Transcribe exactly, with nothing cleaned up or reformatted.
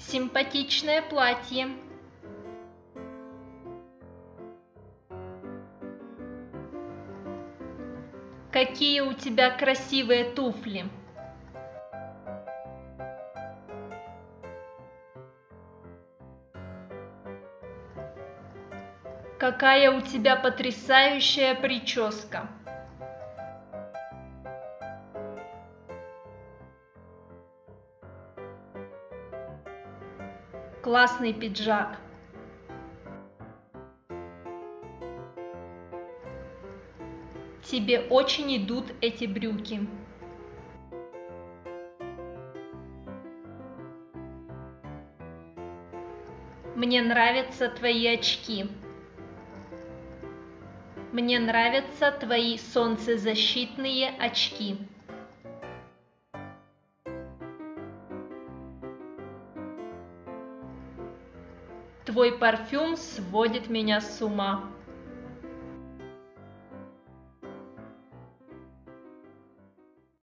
Симпатичное платье. Какие у тебя красивые туфли. Какая у тебя потрясающая прическа. Классный пиджак. Тебе очень идут эти брюки. Мне нравятся твои очки. Мне нравятся твои солнцезащитные очки. Твой парфюм сводит меня с ума.